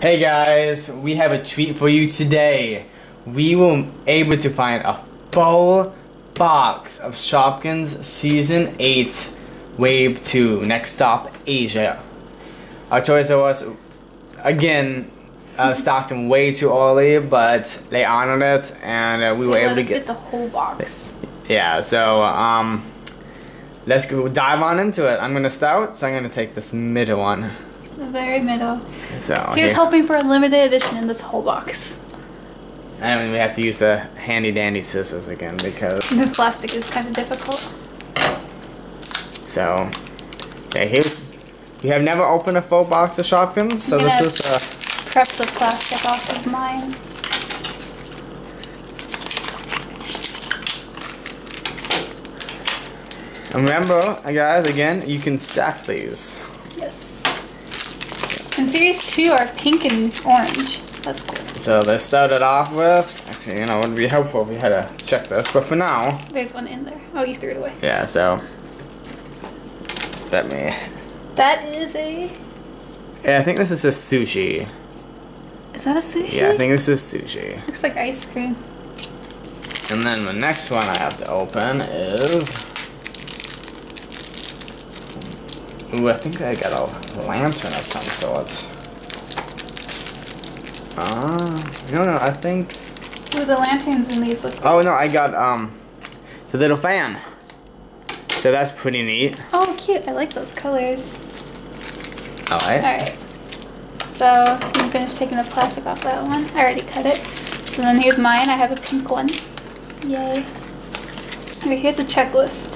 Hey guys, we have a treat for you today. We were able to find a full box of Shopkins Season 8 Wave 2. Next stop, Asia. Our Toys R Us, again, stocked them way too early, but they honored it, and we were able to get the whole box. Yeah, so let's go dive on into it. I'm going to start, so I'm going to take this middle one. The very middle. So, here's hoping for a limited edition in this whole box. And we have to use the handy dandy scissors again because the plastic is kind of difficult. So, okay, we have never opened a full box of Shopkins, so this is a prep the plastic off of mine. And remember, guys, again, you can stack these. Yes. And series 2 are pink and orange. That's cool. So they started off with, actually, you know, it would be helpful if we had to check this, but for now. There's one in there. Oh, you threw it away. Yeah, so. That is a. Yeah, I think this is a sushi. Is that a sushi? Yeah, I think this is sushi. Looks like ice cream. And then the next one I have to open is. Ooh, I think I got a lantern of some sort. No, I think... Ooh, the lanterns in these look cool. Oh, no, I got, the little fan. So that's pretty neat. Oh, cute. I like those colors. Alright. Alright. So, I'm finished taking the plastic off that one. I already cut it. So then here's mine. I have a pink one. Yay. Alright, here's the checklist.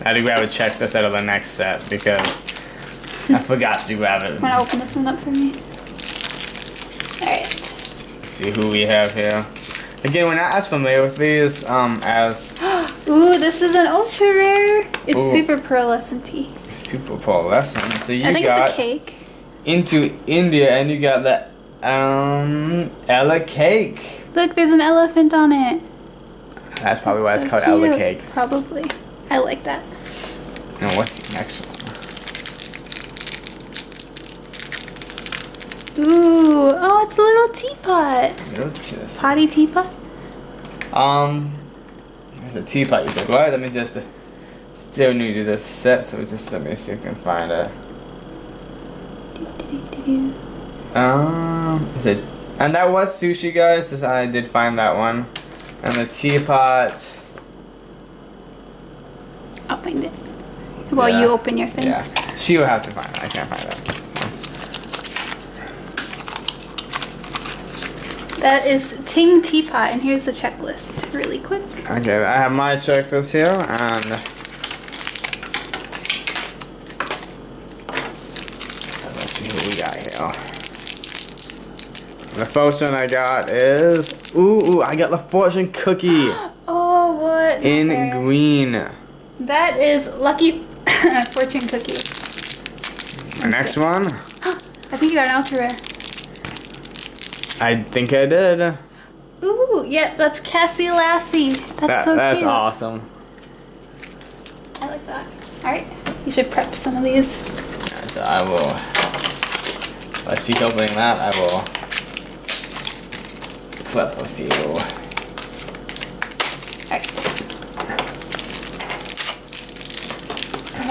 I had to grab a checklist out of the next set because I forgot to grab it. Want to open this one up for me? Alright. Let's see who we have here. Again, we're not as familiar with these as... Ooh, this is an ultra rare. It's super pearlescent-y. Super pearlescent. So you I think got it's a cake. Into India, and you got that Ella cake. Look, there's an elephant on it. That's probably why it's called cute. Ella cake. Probably. I like that. Now what's the next one? Ooh, oh, it's a little teapot. Potty teapot? There's a teapot. He's like, what? Let me just, still new to this set, so just let me see if I can find a. Is it? And that was sushi, guys. I did find that one. And the teapot. I'll find it. While you open your thing. Yeah, she will have to find it. I can't find it. That is Ting Teapot, and here's the checklist, really quick. Okay, I have my checklist here, so let's see what we got here. The first one I got is I got the fortune cookie. Oh, what? In green. That is Lucky Fortune Cookie. The next one? I think you got an ultra rare. I think I did. Ooh, yeah, that's Cassie Lassie. That's so cute. That's awesome. I like that. Alright, you should prep some of these. Alright, so I will. While she's opening that, I will prep a few. Alright.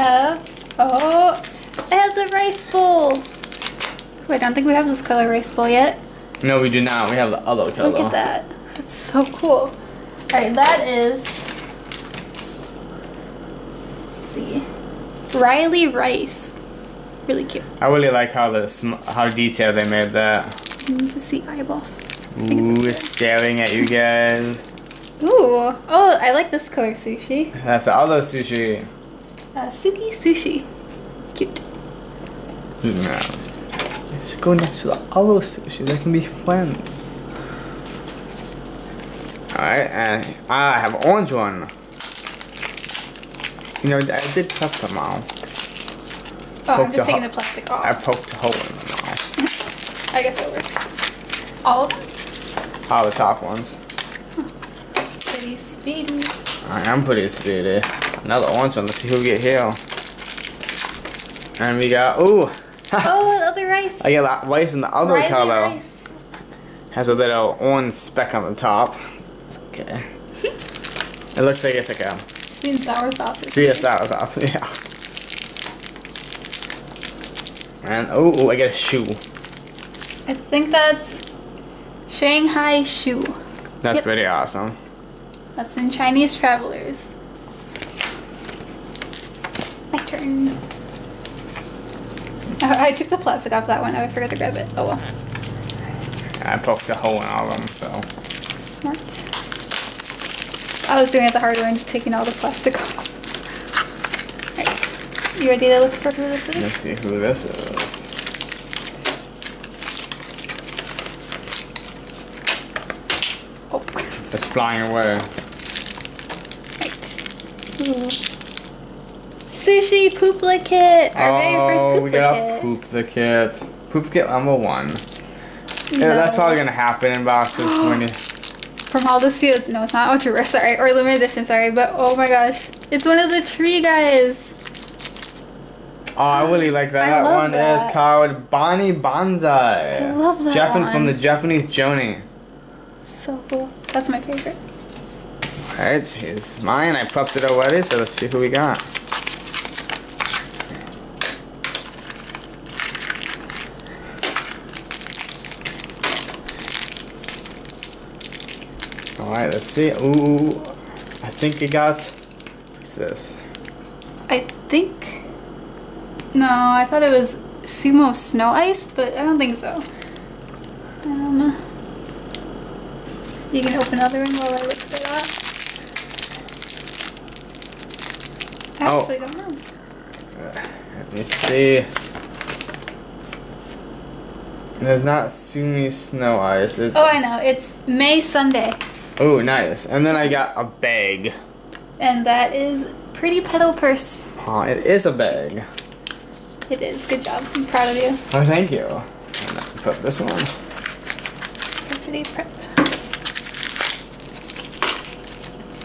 I have the rice bowl. Wait, I don't think we have this color rice bowl yet. No, we do not. We have the other color. Look at that. That's so cool. Alright, that is... Let's see. Riley Rice. Really cute. I really like how detailed they made that. You need to see eyeballs. Ooh, it's staring at you guys. Ooh. Oh, I like this color sushi. That's the other sushi. Suki sushi. Cute. No. Let's go next to the other sushi. They can be friends. Alright, and I have an orange one. You know, I did prep them all. Oh, I'm just taking the plastic off. I poked a hole in them all. I guess it works. All of them? All the top ones. Huh. Pretty speedy. I am pretty speedy. Another orange one. Let's see who we get here. And we got, Oh, the other rice. I got that rice in the other Riley color. Rice. Has a little orange speck on the top. Okay. It looks like it's like a sweet and sour sauce. Sweet and sour sauce, yeah. And oh, I got a shoe. I think that's Shanghai shoe. That's pretty awesome. That's in Chinese Travelers. My turn. Oh, I took the plastic off that one. I forgot to grab it. Oh well. I poked a hole in all of them, so. Smart. I was doing it the hard way and just taking all the plastic off. Alright. You ready to look for who this is? Let's see who this is. Oh. It's flying away. Right. Sushi Poop the Kit! Our very first Poop the Kit. Oh, we got Poop the Kit. Poop the Kit number one. Yeah, no. That's probably gonna happen in boxes when you... From all the fields. No, it's not ultra rare, sorry, or limited edition, sorry, but oh my gosh. It's one of the tree guys. Oh, I really like that. That one is called Bonnie Bonsai. I love that one. From the Japanese journey. So cool. That's my favorite. Alright, here's mine. I prepped it already, so let's see who we got. Alright, let's see. Ooh, I think it got. What's this? I think. No, I thought it was Sumo Snow Ice, but I don't think so. You can open another one while I look for that. I actually don't know. Let me see. It's not Sumo Snow Ice. It's I know. It's May Sundae. Oh, nice. And then I got a bag. And that is Pretty Petal Purse. Oh, it is a bag. It is. Good job. I'm proud of you. Oh, thank you. I'm going to put this one. Pretty prep.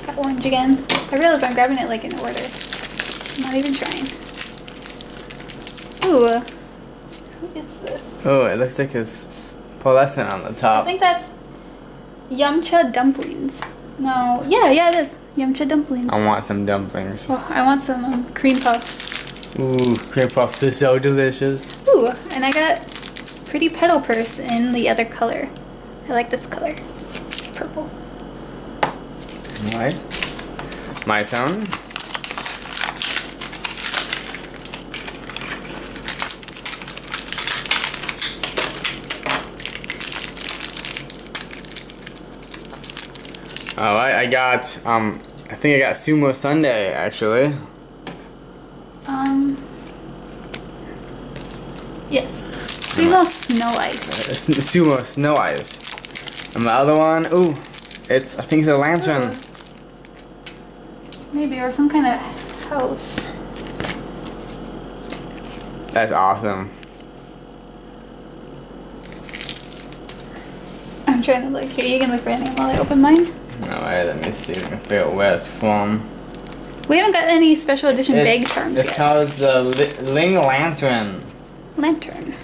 Got orange again. I realize I'm grabbing it like in order. I'm not even trying. Ooh. Who is this? Oh, it looks like it's pearlescent on the top. I think that's... Yumcha dumplings. No, yeah, it is. Yumcha dumplings. I want some dumplings. Oh, I want some cream puffs. Ooh, cream puffs are so delicious. Ooh, and I got Pretty Petal Purse in the other color. I like this color. It's purple. Alright. My turn. Alright, I got, I think I got Sumo Sundae, actually. Yes. Sumo Snow Ice. Sumo Snow Ice. And the other one, ooh, I think it's a lantern. Ooh. Maybe, or some kind of house. That's awesome. I'm trying to look here. You can look right now while I open mine. Alright, let me see if I can figure out where it's from. We haven't got any special edition bag terms yet. It's called the Ling Lantern. Lantern.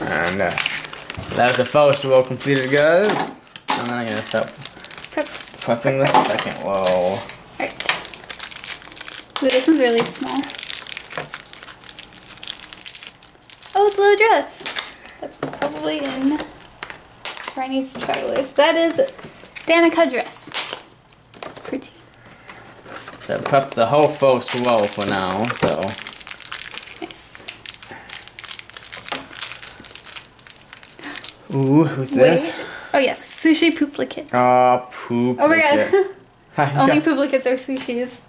And that's the first roll completed, guys. And then I'm going to stop prepping the second roll. Alright. Ooh, this one's really small. Oh, it's a little dress. That's probably in... Chinese Travelers. That is Danica Dress. That's pretty. So I prepped the whole first roll for now, so. Nice. Ooh, who's this? Oh yes, Sushi Poop the Kit. Poop. Oh my god. Only Poop the Kits are sushis.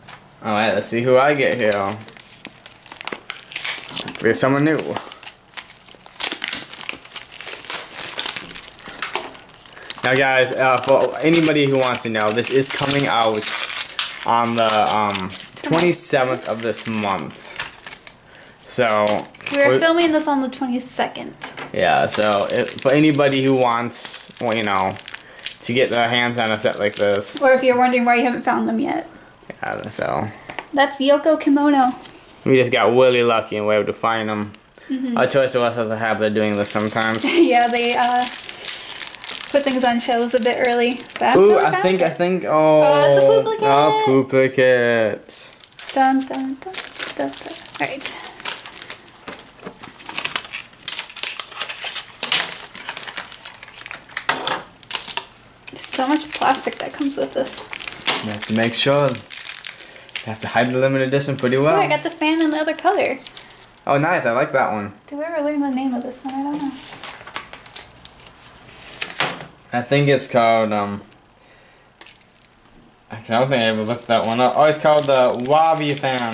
Alright, let's see who I get here. We have someone new. Now guys, for anybody who wants to know, this is coming out on the 27th of this month. So we're filming this on the 22nd. Yeah, so for anybody who wants, well, you know, to get their hands on a set like this. Or if you're wondering why you haven't found them yet. Yeah, so. That's Yoko Kimono. We just got really lucky and we were able to find them. Mm-hmm. Toys R Us has a habit of doing this sometimes. Yeah, they put things on shelves a bit early. Ooh, I think. Oh, it's a Poop the kit. Oh, Poop the kit. Dun, dun, dun, dun, dun. All right. There's so much plastic that comes with this. You have to make sure. You have to hide the limited edition pretty well. Oh, I got the fan in the other color. Oh, nice. I like that one. Did we ever learn the name of this one? I don't know. I think it's called, actually, I don't think I ever looked that one up. Oh, it's called the Wabi Fan.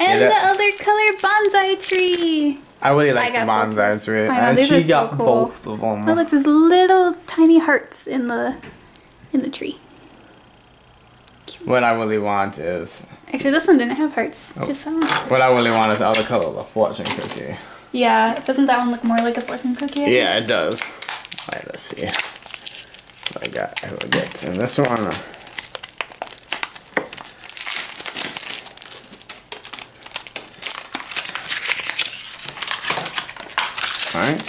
And the other color bonsai tree. I really like the bonsai tree. And she got both of them. Oh, look, there's little tiny hearts in the tree. Cute. What I really want is... Actually, this one didn't have hearts. Oh. Just what I really want is the other color, the fortune cookie. Yeah, doesn't that one look more like a fortune cookie? Yeah, it does. Alright, let's see what I got. I will get in this one. Alright.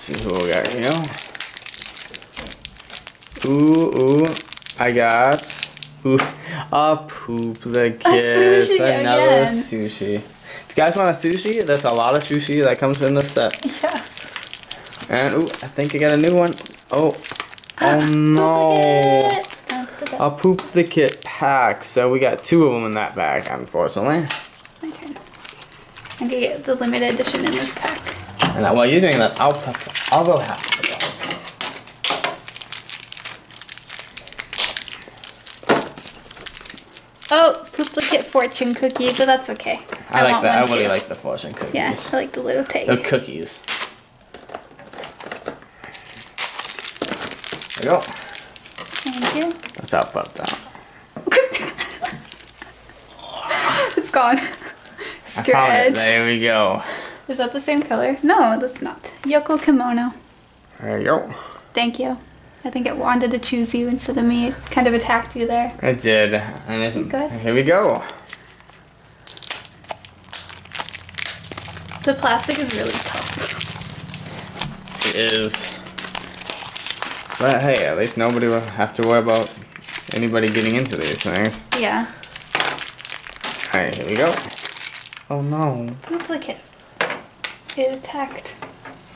See who we got here. Ooh, I got a Poop the kit. Another sushi. If you guys want a sushi, there's a lot of sushi that comes in this set. Yeah. And ooh, I think I got a new one. Oh no! I'll Poop the kit pack. So we got two of them in that bag, unfortunately. Okay. I'm gonna get the limited edition in this pack. And while you're doing that, I'll go half the box. Oh, Poop the kit fortune cookie, but that's okay. I like that. I really like the fortune cookies. Yeah, I like the little tape. The cookies. Go. Thank you. Let's pop that. It's gone. Stretch. I found it. There we go. Is that the same color? No, that's not. Yoko Kimono. There you go. Thank you. I think it wanted to choose you instead of me. It kind of attacked you there. It did. And it's good. Here we go. The plastic is really tough. It is. But hey, at least nobody will have to worry about anybody getting into these things. Yeah. Alright, here we go. Oh no. Duplicate. It attacked.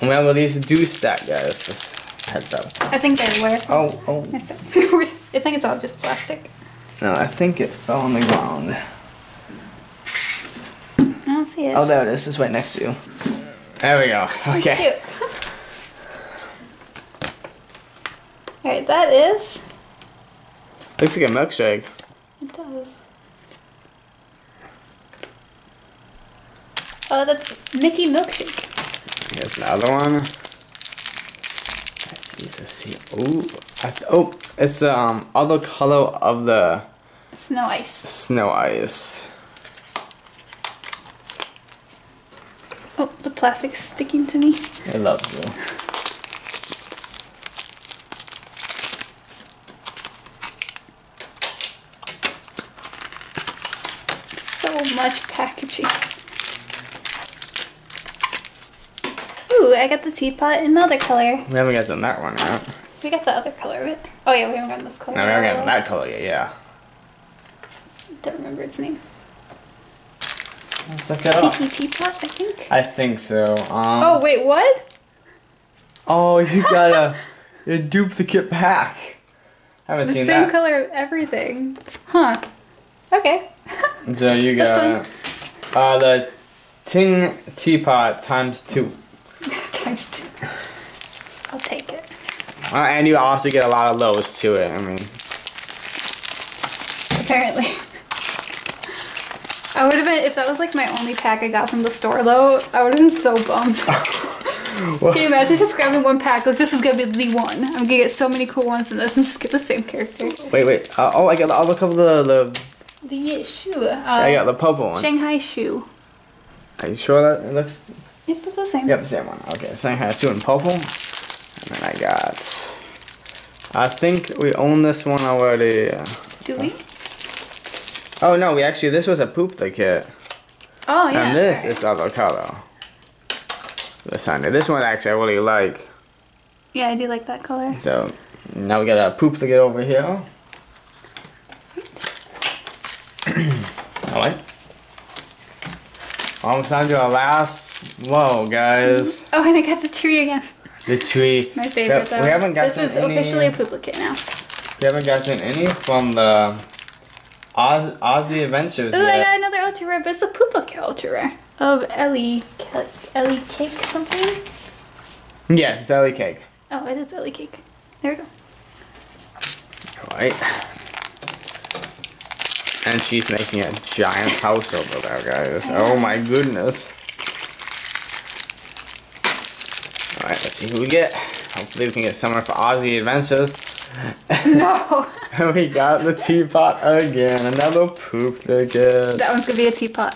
Well, these do stack, guys. Just heads up. I think they were. Oh. I think it's all just plastic. No, I think it fell on the ground. I don't see it. Oh, there it is. It's right next to you. There we go. Okay. Cute. Alright, that is... Looks like a milkshake. It does. Oh, that's Mickey milkshake. Here's another one. Let's see. Oh, it's other color of the... Snow ice. Snow ice. Oh, the plastic's sticking to me. I love you. Much packaging. Ooh, I got the teapot in another color. We haven't gotten that one yet. We got the other color of it. Oh yeah, we haven't gotten this color. No, we haven't gotten that color yet, yeah. Don't remember its name. Let's look it up. Tiki teapot, I think? I think so. Oh wait, what? Oh, you got a duplicate pack. I haven't seen that. The same color of everything. Huh. Okay. So you got the Ting Teapot ×2. ×2. I'll take it. And you also get a lot of lows to it, I mean. Apparently. I would have been, if that was like my only pack I got from the store though, I would have been so bummed. Well, can you imagine just grabbing one pack? Like, this is gonna be the one. I'm gonna get so many cool ones in this and just get the same character. Wait. I got all the couple of the shoe. I got the purple one. Shanghai shoe. Are you sure that it looks? Yep, it's the same. Yep, same one. Okay, Shanghai shoe in purple. And then I got. I think we own this one already. Do we? Oh no, we actually, this was a Poop the kit. Oh yeah. And this is avocado. The Sunday. This one actually I really like. Yeah, I do like that color. So now we got a Poop the kit over here. Alright. Almost time to our last low, guys. Oh, and I got the tree again. The tree. My favorite though. We haven't gotten this is any, officially a Poop the kit now. We haven't gotten any from the Aussie Adventures. Ooh, yet. I got another ultra rare, but it's a Poop the kit ultra rare of Ella cake something. Yes, it's Ella cake. Oh, it is Ella cake. There we go. All right. And she's making a giant house over there, guys. Oh my goodness. Alright, let's see who we get. Hopefully we can get someone for Aussie Adventures. No! And we got the teapot again. Another Poop the kit. That one's gonna be a teapot.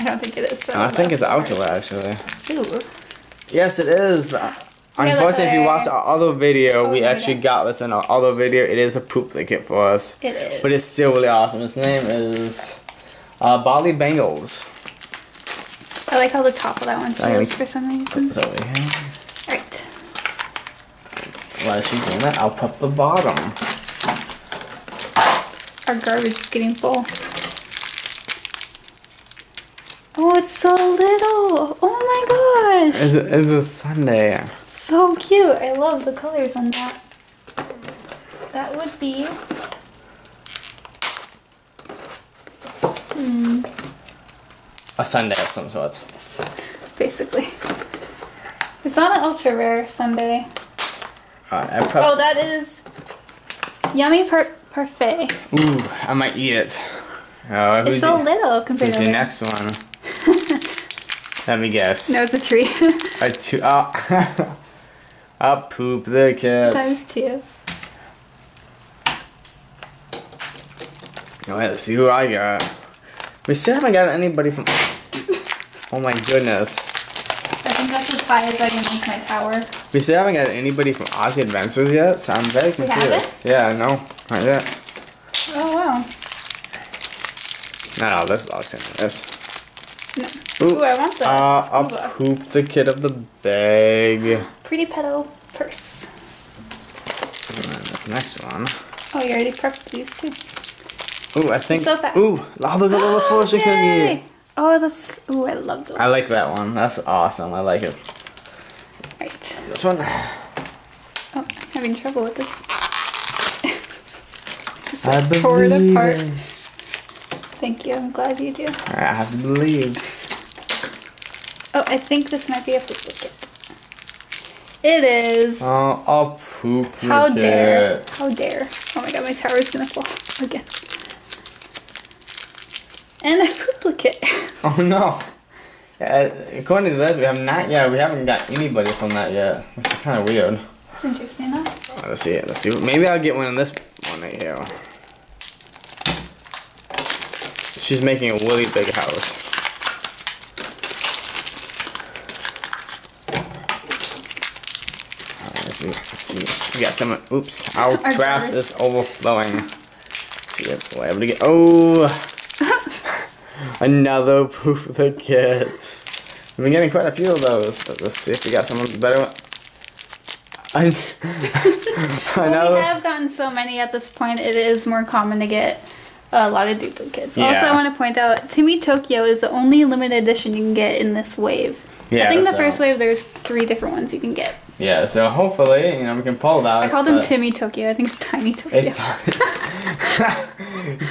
I don't think it is. But I think it's outdoor, actually. Ooh. Yes, it is. Unfortunately, if you watch our other video, we actually got this in our other video. It is a Poop the kit for us. It is. But it's still really awesome. Its name is Bali Bengals. I like how the top of that one feels for some reason. It's over here. Alright. While she's doing that, I'll pop the bottom. Our garbage is getting full. Oh, it's so little. Oh my gosh. It's a Sunday. So cute. I love the colors on that. That would be... a Sunday of some sorts. Basically. It's not an ultra rare Sunday. Oh, that is Yummy par Parfait. Ooh, I might eat it. Oh, it's so little compared to the next one. Let me guess. No, it's a tree. A two. Oh. I'll Poop the kit. Times two. Alright, let's see who I got. We still haven't got anybody from... Oh my goodness. I think that's as high as I can make my tower. We still haven't got anybody from Aussie Adventures yet, so I'm very confused. We haven't? Yeah, no. Not yet. Oh, wow. No, this box isn't this. No. Ooh, I want this. I'll Poop the kit of the bag. Pretty Petal Purse. And then this next one. Oh, you already prepped these too. Ooh, I think. It's so fast. Ooh, look at all the fortune cookie. Oh, that's. Ooh, I love those. I like that one. That's awesome. I like it. Alright. This one. Oh, I'm having trouble with this. It's like tore it apart. Thank you. I'm glad you do. I have to believe. Oh, I think this might be a Poop the kit. It is. Oh, a Poop the kit. How dare. How dare. Oh my god, my tower is going to fall again. And a Poop the kit. Oh no. According to this, we have not yet. We haven't got anybody from that yet. Which is kind of weird. That's interesting, though. Oh, let's see it. Let's see. Maybe I'll get one in this one right here. She's making a really big house. Right, let's see. We got someone. Oops, our trash is overflowing. Let's see if we're able to get. Oh, another Poop the kit. We've been getting quite a few of those. Let's see if we got someone better. Well, we have gotten so many at this point. It is more common to get a lot of duplicates. Yeah. Also, I want to point out, Tiny Tokyo is the only limited edition you can get in this wave. Yeah, I think the first wave, there's 3 different ones you can get. Yeah, so hopefully, you know, we can pull that. I called him Tiny Tokyo. I think it's Tiny Tokyo. It's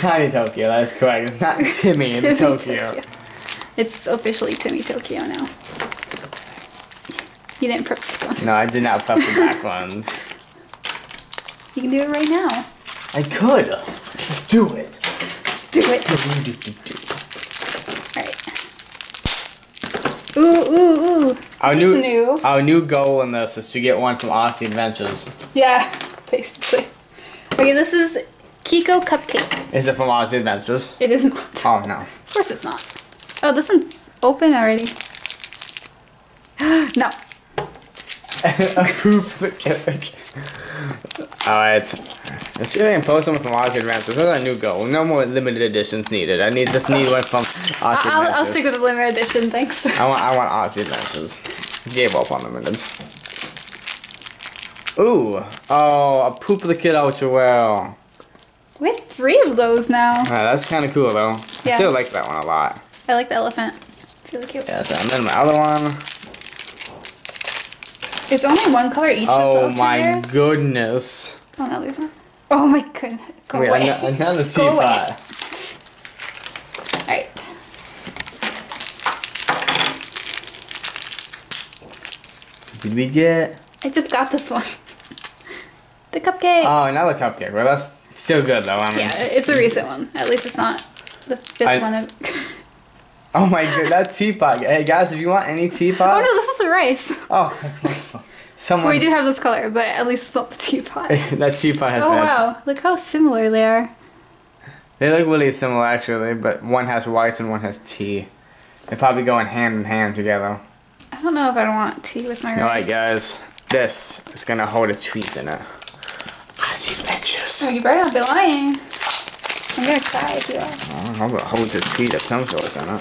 Tiny Tokyo, that's correct. It's not Timmy in Tokyo. It's officially Tiny Tokyo now. You didn't prep this one. No, I did not prep the back ones. You can do it right now. I could. Just do it. Let's do it. Alright. Ooh, ooh, ooh. Our new goal in this is to get one from Aussie Adventures. Yeah, basically. Okay, this is Kiko Cupcake. Is it from Aussie Adventures? It is not. Oh, no. Of course it's not. Oh, this one's open already. No. a poop the kit. Alright. Let's see if I can post them with some Aussie Adventures. This is our new goal. No more limited editions needed. I need just need one from Aussie Adventures. I'll stick with the limited edition, thanks. I want Aussie Adventures. Gave up on limited. Ooh. Oh, a poop the kit ultra well. We have 3 of those now. That's kind of cool though. Yeah. I still like that one a lot. I like the elephant. It's really cute. Yeah, so, and then my other one. It's only one color each of those. Oh my goodness. Oh no, there's one. Oh my goodness. Go away. Another teapot. Alright. Did we get? I just got this one. The cupcake. Oh, another cupcake. Well, that's still good though. I mean, yeah, it's a recent one. At least it's not the 5th one of. Oh my god, that teapot. Hey guys, if you want any teapots. Oh no, this is the rice. Oh. Someone. We do have this color, but at least it's not the teapot. That teapot has been. Oh wow, look how similar they are. They look really similar actually, but one has whites and one has tea. They probably go in hand together. I don't know if I want tea with my rice. Alright guys, this is gonna hold a treat in it. Aussie Adventures. Oh, you better not be lying. I'm gonna cry if you are. I'm gonna hold the treat of some sort, I know.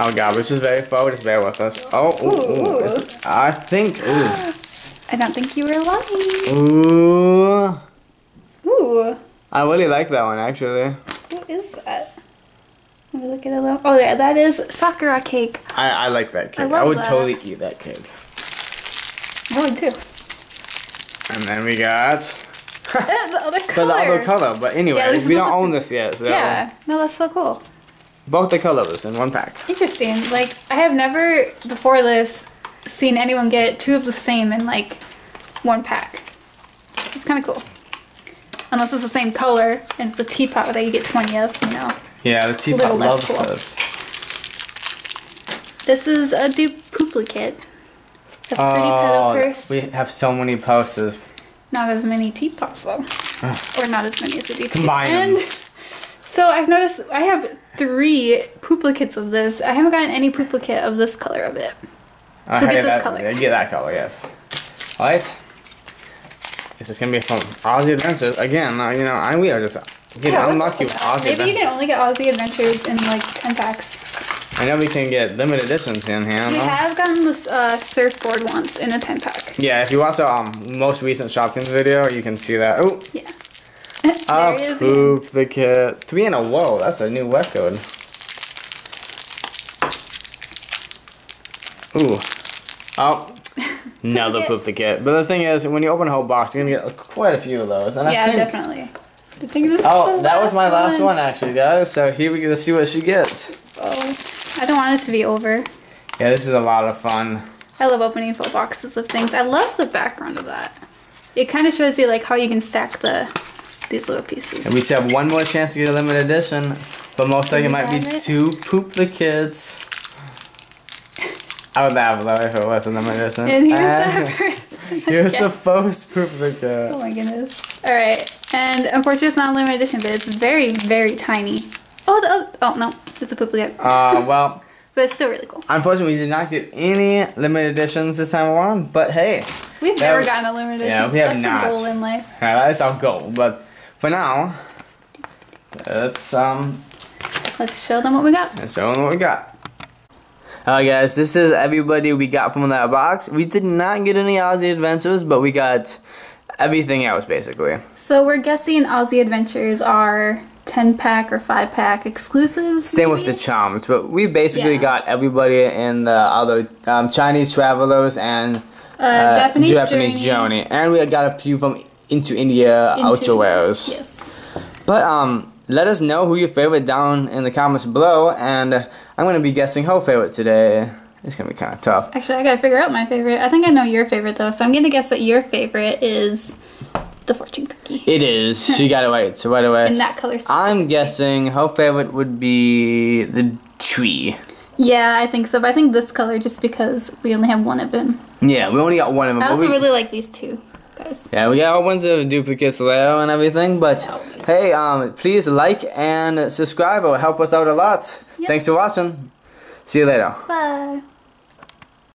Oh god, which is very forward, it's very with us. Oh, ooh, ooh. I think, I don't think you were lying. Ooh. Ooh. I really like that one, actually. What is that? Let me look at it a little. Oh, yeah, that is Sakura cake. I like that cake. I would totally eat that cake. I would too. And then we got the other color. The other color, but anyway, yeah, we don't own this yet. So yeah, no, that's so cool. Both the colors in one pack. Interesting. Like I have never before this seen anyone get 2 of the same in like one pack. It's kind of cool. Unless it's the same color and it's a teapot that you get 20 of, you know. Yeah, the teapot loves those. This is a duplicate. The Pretty Petal Purse. We have so many purses. Not as many teapots though. Or not as many as we do. Combined. So I've noticed I have 3 duplicates of this. I haven't gotten any duplicate of this color of it. So get this color. Get that color, yes. Alright. This is gonna be from Aussie Adventures. Again, you know, we are just getting unlucky with Aussie Adventures. Maybe you can only get Aussie Adventures in like 10 packs. I know we can get limited editions in here. We have gotten this surfboard once in a 10-pack. Yeah, if you watch our most recent Shopkins video, you can see that. Oh, yeah. There Poop the kit. 3 in a row. That's a new web code. Ooh. Oh. Another Poop the kit. But the thing is, when you open a whole box, you're gonna get quite a few of those. And yeah, I think definitely. I think this is that was my last one actually, guys. So here we go to see what she gets. Oh. I don't want it to be over. Yeah, this is a lot of fun. I love opening full boxes of things. I love the background of that. It kind of shows you like how you can stack these little pieces. And we still have one more chance to get a limited edition, but most likely it might be 2 Poop the Kids. I would laugh though if it was a limited edition. And here's the first Poop the Kid. Oh my goodness. All right, and unfortunately it's not a limited edition, but it's very, very tiny. Oh no, it's a duplicate. Well. But it's still really cool. Unfortunately, we did not get any limited editions this time around, but hey. We've never gotten a limited edition. Yeah, we have not. That's a goal in life. Yeah, that is our goal, but for now, let's show them what we got. Let's show them what we got. Alright guys, this is everybody we got from that box. We did not get any Aussie Adventures, but we got everything else, basically. So we're guessing Aussie Adventures are 10-pack or 5-pack exclusives. Same with the charms, but we basically got everybody in the other Chinese Travelers and Japanese Journey, and we got a few from Into India Ultra Wares. Yes. But let us know who your favorite down in the comments below, and I'm gonna be guessing her favorite today. It's gonna be kind of tough. Actually, I gotta figure out my favorite. I think I know your favorite though, so I'm gonna guess that your favorite is the fortune cookie. It is. She got it right. So right away. In that color. I'm guessing her favorite would be the tree. Yeah, I think so. But I think this color just because we only have one of them. Yeah, we only got one of them. I also really like these two guys. Yeah, we got all ones of duplicates there and everything. But hey, please like and subscribe. It will help us out a lot. Yep. Thanks for watching. See you later. Bye.